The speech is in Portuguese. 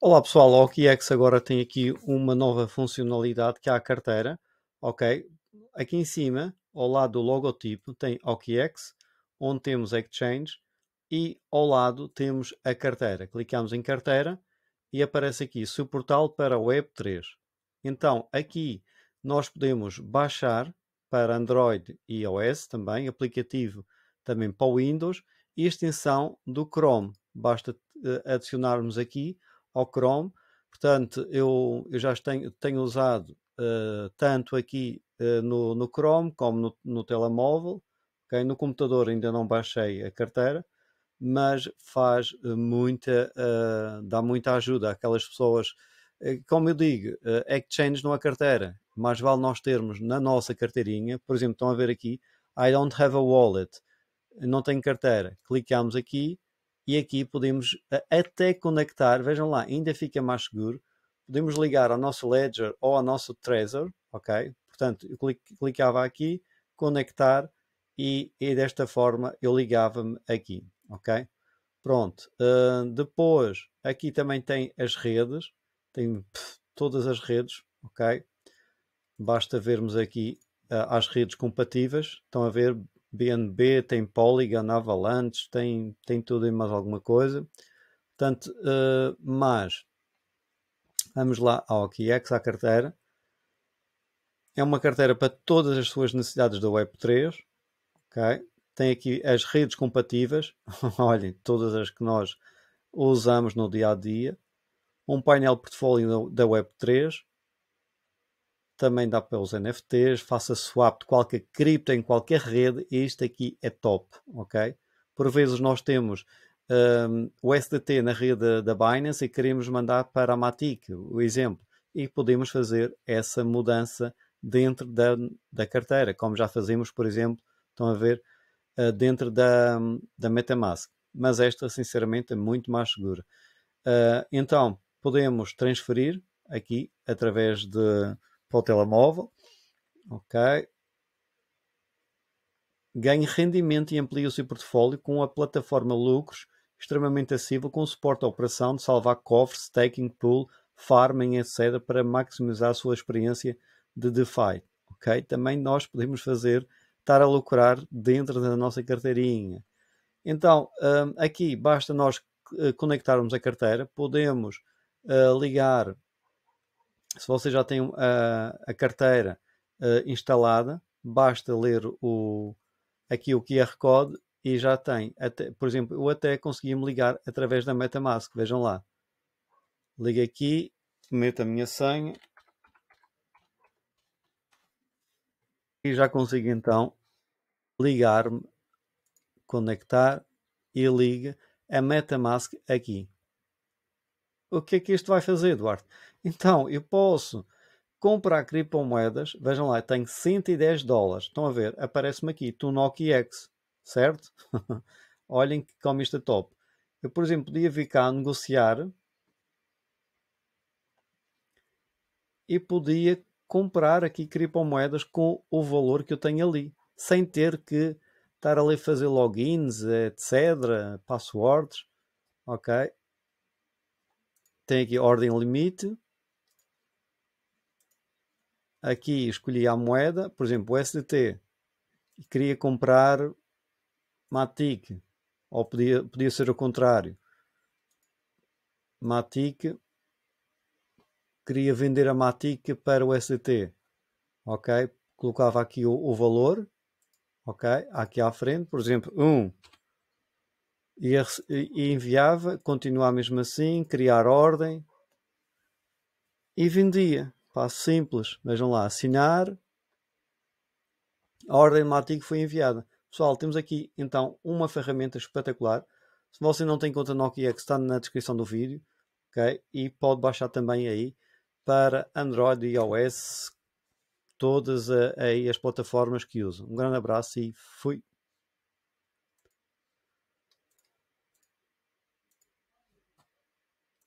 Olá pessoal, a OKX agora tem aqui uma nova funcionalidade que é a carteira, ok? Aqui em cima, ao lado do logotipo, tem OKX, onde temos Exchange e ao lado temos a carteira. Clicamos em carteira e aparece aqui suportal para Web3. Então aqui nós podemos baixar para Android e iOS também, aplicativo também para o Windows e extensão do Chrome. Basta adicionarmos aqui ao Chrome, portanto eu já tenho usado tanto aqui no Chrome como no telemóvel, okay? No computador ainda não baixei a carteira, mas faz muita, dá muita ajuda àquelas pessoas, como eu digo, exchange não é carteira, mas vale nós termos na nossa carteirinha, por exemplo, estão a ver aqui, I don't have a wallet, não tenho carteira, clicamos aqui, e aqui podemos até conectar, vejam lá, ainda fica mais seguro. Podemos ligar ao nosso Ledger ou ao nosso Trezor, ok? Portanto, eu clicava aqui, conectar e desta forma eu ligava-me aqui, ok? Pronto, depois aqui também tem as redes, tem todas as redes, ok? Basta vermos aqui as redes compatíveis, estão a ver? BNB, tem Polygon, Avalanche, tem tudo e mais alguma coisa. Portanto, mas vamos lá ao OKX, à carteira. É uma carteira para todas as suas necessidades da Web3. Okay? Tem aqui as redes compatíveis. Olhem, todas as que nós usamos no dia a dia. Um painel portfólio da Web3. Também dá para os NFTs, faça swap de qualquer cripto em qualquer rede, e isto aqui é top, ok? Por vezes nós temos o SDT na rede da BINANCE e queremos mandar para a Matic, o exemplo, e podemos fazer essa mudança dentro da carteira, como já fazemos, por exemplo, estão a ver, dentro da Metamask. Mas esta, sinceramente, é muito mais segura. Então, podemos transferir aqui, através de... para o telemóvel, ok, ganhe rendimento e amplie o seu portfólio com a plataforma lucros extremamente acessível, com suporte à operação de salvar cofres, staking, pool, farming, etc, para maximizar a sua experiência de DeFi, ok, também nós podemos estar a lucrar dentro da nossa carteirinha. Então, aqui basta nós conectarmos a carteira, podemos ligar. Se você já tem a carteira instalada, basta ler aqui o QR Code e já tem. Até, por exemplo, eu até consegui-me ligar através da Metamask. Vejam lá. Ligo aqui, meto a minha senha. E já consigo então ligar-me, conectar e liga a Metamask aqui. O que é que isto vai fazer, Eduardo? Então, eu posso comprar criptomoedas. Vejam lá, tenho 110 dólares. Estão a ver? Aparece-me aqui. Tu no OKX, certo? Olhem como isto é top. Eu, por exemplo, podia vir cá a negociar e podia comprar aqui criptomoedas com o valor que eu tenho ali, sem ter que estar ali a fazer logins, etc, passwords, ok? Tem aqui ordem limite. Aqui escolhi a moeda. Por exemplo, o SDT. Queria comprar Matic. Ou podia ser o contrário. Matic. Queria vender a Matic para o SDT. Ok? Colocava aqui o valor. Ok? Aqui à frente. Por exemplo, 1. E enviava, continuar mesmo assim, criar ordem e vendia. Passo simples, vejam lá, assinar. A ordem de Matic foi enviada. Pessoal, temos aqui então uma ferramenta espetacular. Se você não tem conta no OKX, está na descrição do vídeo, ok? E pode baixar também aí para Android e iOS, todas aí as plataformas que usam. Um grande abraço e fui!